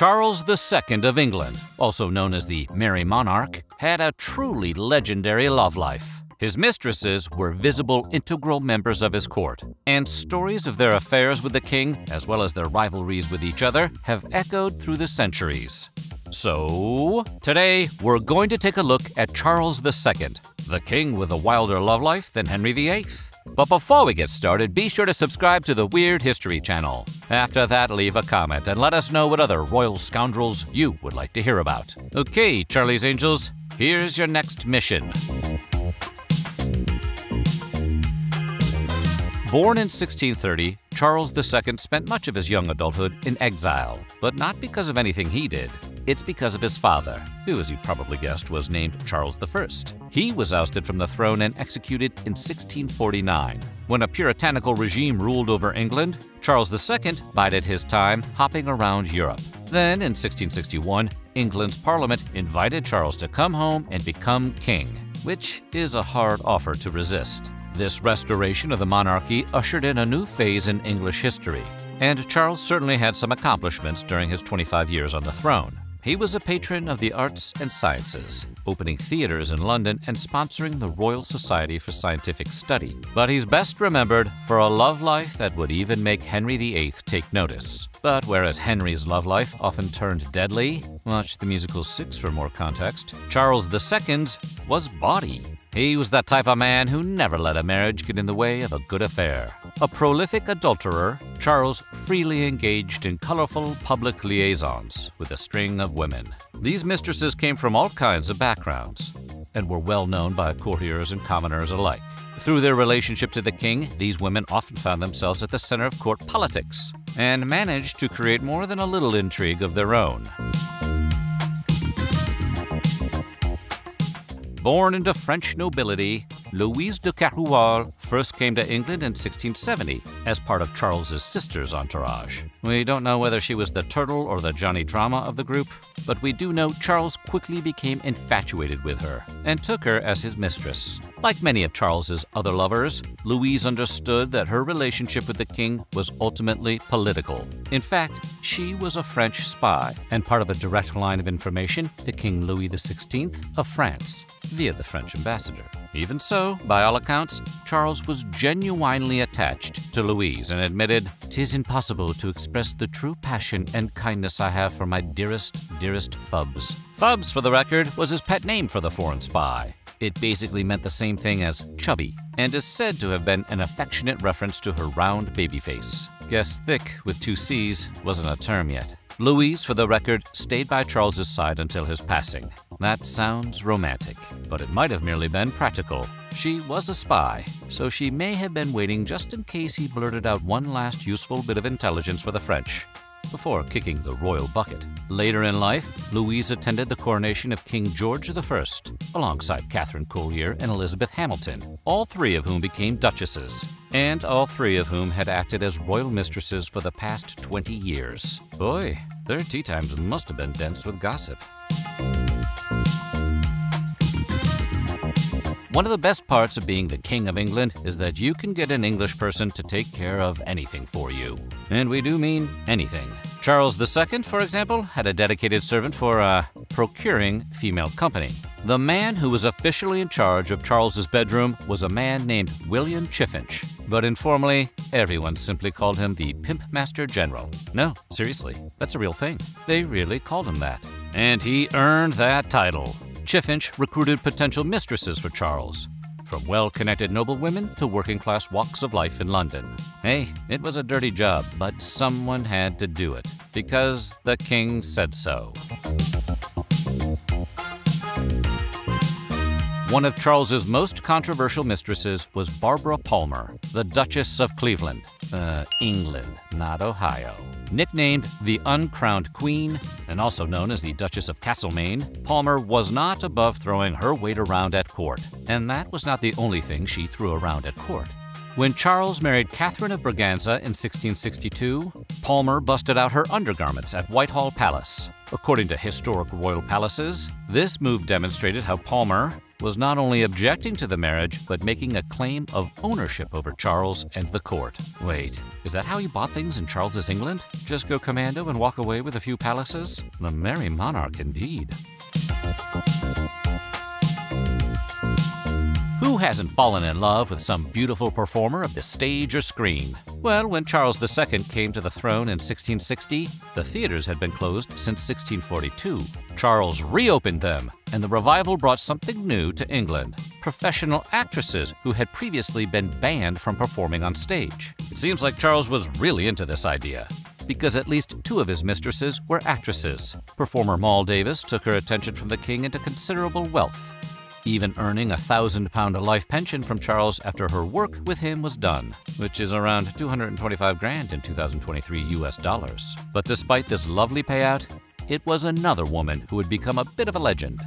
Charles II of England, also known as the Merry Monarch, had a truly legendary love life. His mistresses were visible integral members of his court, and stories of their affairs with the king, as well as their rivalries with each other, have echoed through the centuries. So, today we're going to take a look at Charles II, the king with a wilder love life than Henry VIII. But before we get started, be sure to subscribe to the Weird History channel. After that, leave a comment and let us know what other royal scoundrels you would like to hear about. Okay, Charlie's Angels, here's your next mission. Born in 1630, Charles II spent much of his young adulthood in exile, but not because of anything he did. It's because of his father, who, as you probably guessed, was named Charles I. He was ousted from the throne and executed in 1649. When a puritanical regime ruled over England, Charles II bided his time, hopping around Europe. Then, in 1661, England's Parliament invited Charles to come home and become king, which is a hard offer to resist. This restoration of the monarchy ushered in a new phase in English history, and Charles certainly had some accomplishments during his 25 years on the throne. He was a patron of the arts and sciences, opening theaters in London and sponsoring the Royal Society for Scientific Study. But he's best remembered for a love life that would even make Henry VIII take notice. But whereas Henry's love life often turned deadly, watch the musical Six for more context, Charles II's was bawdy. He was the type of man who never let a marriage get in the way of a good affair. A prolific adulterer, Charles freely engaged in colorful public liaisons with a string of women. These mistresses came from all kinds of backgrounds and were well known by courtiers and commoners alike. Through their relationship to the king, these women often found themselves at the center of court politics and managed to create more than a little intrigue of their own. Born into French nobility, Louise de Kérouaille first came to England in 1670 as part of Charles's sister's entourage. We don't know whether she was the turtle or the Johnny Drama of the group, but we do know Charles quickly became infatuated with her and took her as his mistress. Like many of Charles's other lovers, Louise understood that her relationship with the king was ultimately political. In fact, she was a French spy and part of a direct line of information to King Louis XVI of France via the French ambassador. Even so, by all accounts, Charles was genuinely attached to Louise and admitted, "'Tis impossible to express the true passion and kindness I have for my dearest Fubs." Fubs, for the record, was his pet name for the foreign spy. It basically meant the same thing as chubby and is said to have been an affectionate reference to her round baby face. Guess thick with two C's wasn't a term yet. Louise, for the record, stayed by Charles's side until his passing. That sounds romantic, but it might have merely been practical. She was a spy, so she may have been waiting just in case he blurted out one last useful bit of intelligence for the French before kicking the royal bucket. Later in life, Louise attended the coronation of King George I, alongside Catherine Collier and Elizabeth Hamilton, all three of whom became duchesses, and all three of whom had acted as royal mistresses for the past 20 years. Boy, their tea times must have been dense with gossip. One of the best parts of being the King of England is that you can get an English person to take care of anything for you. And we do mean anything. Charles II, for example, had a dedicated servant for procuring female company. The man who was officially in charge of Charles's bedroom was a man named William Chiffinch, but informally, everyone simply called him the Pimp Master General. No, seriously, that's a real thing. They really called him that. And he earned that title. Chiffinch recruited potential mistresses for Charles, from well-connected noblewomen to working-class walks of life in London. Hey, it was a dirty job, but someone had to do it, because the king said so. One of Charles's most controversial mistresses was Barbara Palmer, the Duchess of Cleveland, England, not Ohio. Nicknamed the Uncrowned Queen, and also known as the Duchess of Castlemaine, Palmer was not above throwing her weight around at court, and that was not the only thing she threw around at court. When Charles married Catherine of Braganza in 1662, Palmer busted out her undergarments at Whitehall Palace. According to historic royal palaces, this move demonstrated how Palmer, was not only objecting to the marriage, but making a claim of ownership over Charles and the court. Wait, is that how he bought things in Charles's England? Just go commando and walk away with a few palaces? The merry monarch indeed. Who hasn't fallen in love with some beautiful performer of the stage or screen? Well, when Charles II came to the throne in 1660, the theaters had been closed since 1642. Charles reopened them, and the revival brought something new to England: professional actresses who had previously been banned from performing on stage. It seems like Charles was really into this idea, because at least two of his mistresses were actresses. Performer Moll Davis took her attention from the king into considerable wealth, even earning a £1,000 a life pension from Charles after her work with him was done, which is around $225,000 in 2023 US dollars. But despite this lovely payout, it was another woman who would become a bit of a legend.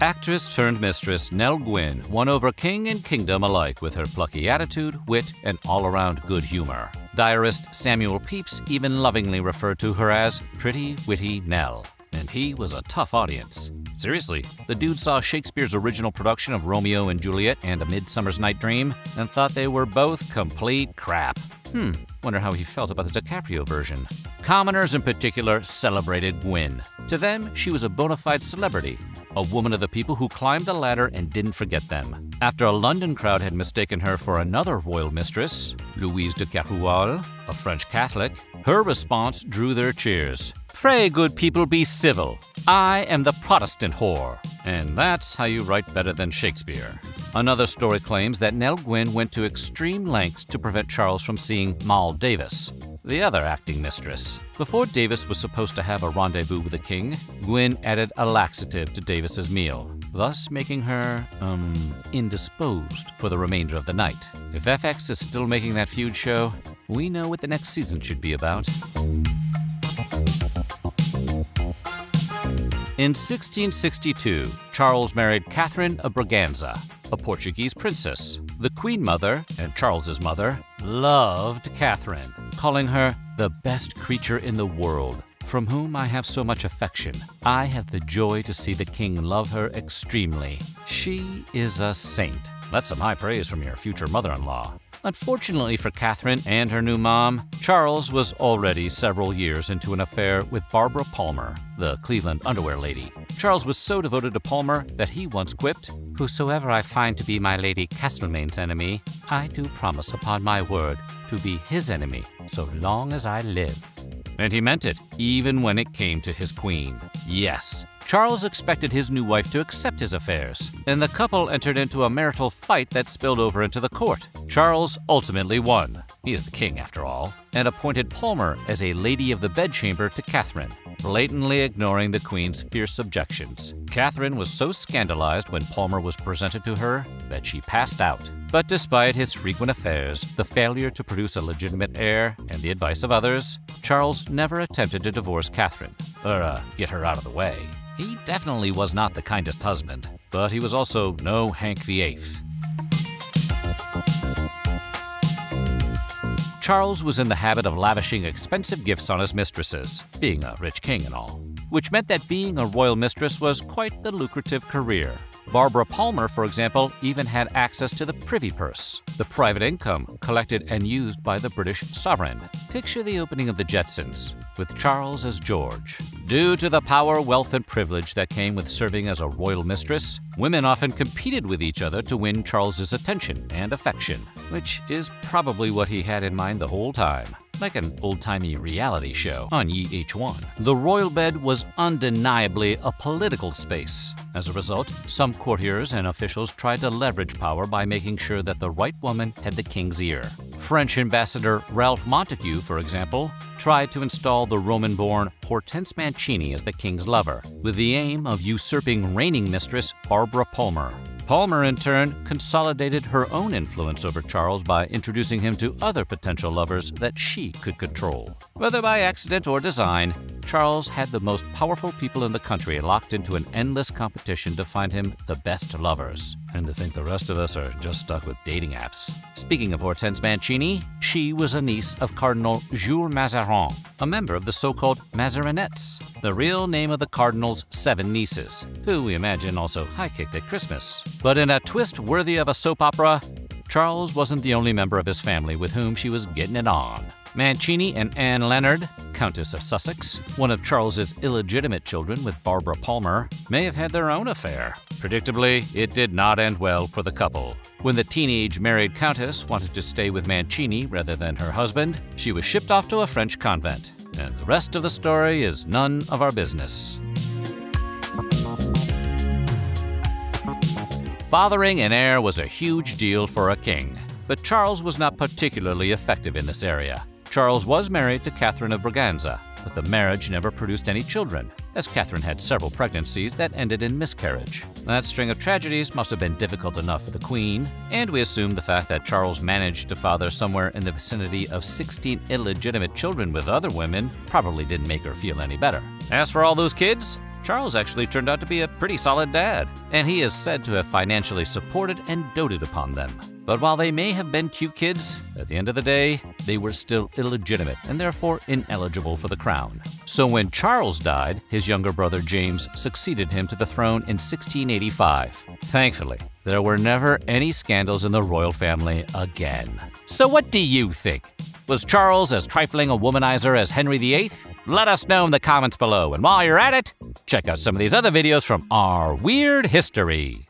Actress turned mistress Nell Gwynn won over king and kingdom alike with her plucky attitude, wit, and all-around good humor. Diarist Samuel Pepys even lovingly referred to her as Pretty Witty Nell, and he was a tough audience. Seriously, the dude saw Shakespeare's original production of Romeo and Juliet and A Midsummer's Night Dream and thought they were both complete crap. Wonder how he felt about the DiCaprio version. Commoners in particular celebrated Gwynn. To them, she was a bona fide celebrity, a woman of the people who climbed the ladder and didn't forget them. After a London crowd had mistaken her for another royal mistress, Louise de Kérouaille, a French Catholic, her response drew their cheers. "Pray, good people, be civil. I am the Protestant whore." And that's how you write better than Shakespeare. Another story claims that Nell Gwynn went to extreme lengths to prevent Charles from seeing Moll Davis, the other acting mistress. Before Davis was supposed to have a rendezvous with the king, Gwynn added a laxative to Davis's meal, thus making her, indisposed for the remainder of the night. If FX is still making that feud show, we know what the next season should be about. In 1662, Charles married Catherine of Braganza, a Portuguese princess. The Queen Mother and Charles's mother loved Catherine, calling her the best creature in the world, from whom I have so much affection. I have the joy to see the king love her extremely. She is a saint. That's some high praise from your future mother-in-law. Unfortunately for Catherine and her new mom, Charles was already several years into an affair with Barbara Palmer, the Cleveland underwear lady. Charles was so devoted to Palmer that he once quipped, "Whosoever I find to be my Lady Castlemaine's enemy, I do promise upon my word to be his enemy so long as I live." And he meant it, even when it came to his queen. Yes, Charles expected his new wife to accept his affairs, and the couple entered into a marital fight that spilled over into the court. Charles ultimately won, he is the king after all, and appointed Palmer as a lady of the bedchamber to Catherine, blatantly ignoring the queen's fierce objections. Catherine was so scandalized when Palmer was presented to her that she passed out. But despite his frequent affairs, the failure to produce a legitimate heir, and the advice of others, Charles never attempted to divorce Catherine, or get her out of the way. He definitely was not the kindest husband, but he was also no Henry VIII. Charles was in the habit of lavishing expensive gifts on his mistresses, being a rich king and all, which meant that being a royal mistress was quite the lucrative career. Barbara Palmer, for example, even had access to the privy purse, the private income collected and used by the British sovereign. Picture the opening of The Jetsons, with Charles as George. Due to the power, wealth, and privilege that came with serving as a royal mistress, women often competed with each other to win Charles's attention and affection, which is probably what he had in mind the whole time, like an old-timey reality show on YH1. The royal bed was undeniably a political space. As a result, some courtiers and officials tried to leverage power by making sure that the right woman had the king's ear. French ambassador Ralph Montagu, for example, tried to install the Roman-born Hortense Mancini as the king's lover, with the aim of usurping reigning mistress Barbara Palmer. Palmer, in turn, consolidated her own influence over Charles by introducing him to other potential lovers that she could control. Whether by accident or design, Charles had the most powerful people in the country locked into an endless competition to find him the best lovers. And to think the rest of us are just stuck with dating apps. Speaking of Hortense Mancini, she was a niece of Cardinal Jules Mazarin, a member of the so-called Mazarinettes, the real name of the Cardinal's 7 nieces, who we imagine also high-kicked at Christmas. But in a twist worthy of a soap opera, Charles wasn't the only member of his family with whom she was getting it on. Mancini and Anne Leonard, Countess of Sussex, one of Charles's illegitimate children with Barbara Palmer, may have had their own affair. Predictably, it did not end well for the couple. When the teenage married Countess wanted to stay with Mancini rather than her husband, she was shipped off to a French convent. And the rest of the story is none of our business. Fathering an heir was a huge deal for a king, but Charles was not particularly effective in this area. Charles was married to Catherine of Braganza, but the marriage never produced any children, as Catherine had several pregnancies that ended in miscarriage. That string of tragedies must have been difficult enough for the queen, and we assume the fact that Charles managed to father somewhere in the vicinity of 16 illegitimate children with other women probably didn't make her feel any better. As for all those kids, Charles actually turned out to be a pretty solid dad, and he is said to have financially supported and doted upon them. But while they may have been cute kids, at the end of the day, they were still illegitimate and therefore ineligible for the crown. So when Charles died, his younger brother James succeeded him to the throne in 1685. Thankfully, there were never any scandals in the royal family again. So what do you think? Was Charles as trifling a womanizer as Henry VIII? Let us know in the comments below, and while you're at it, check out some of these other videos from our Weird History.